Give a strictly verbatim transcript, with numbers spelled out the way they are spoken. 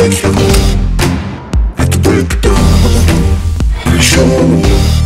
Take you home, have to break it down. Are you sure?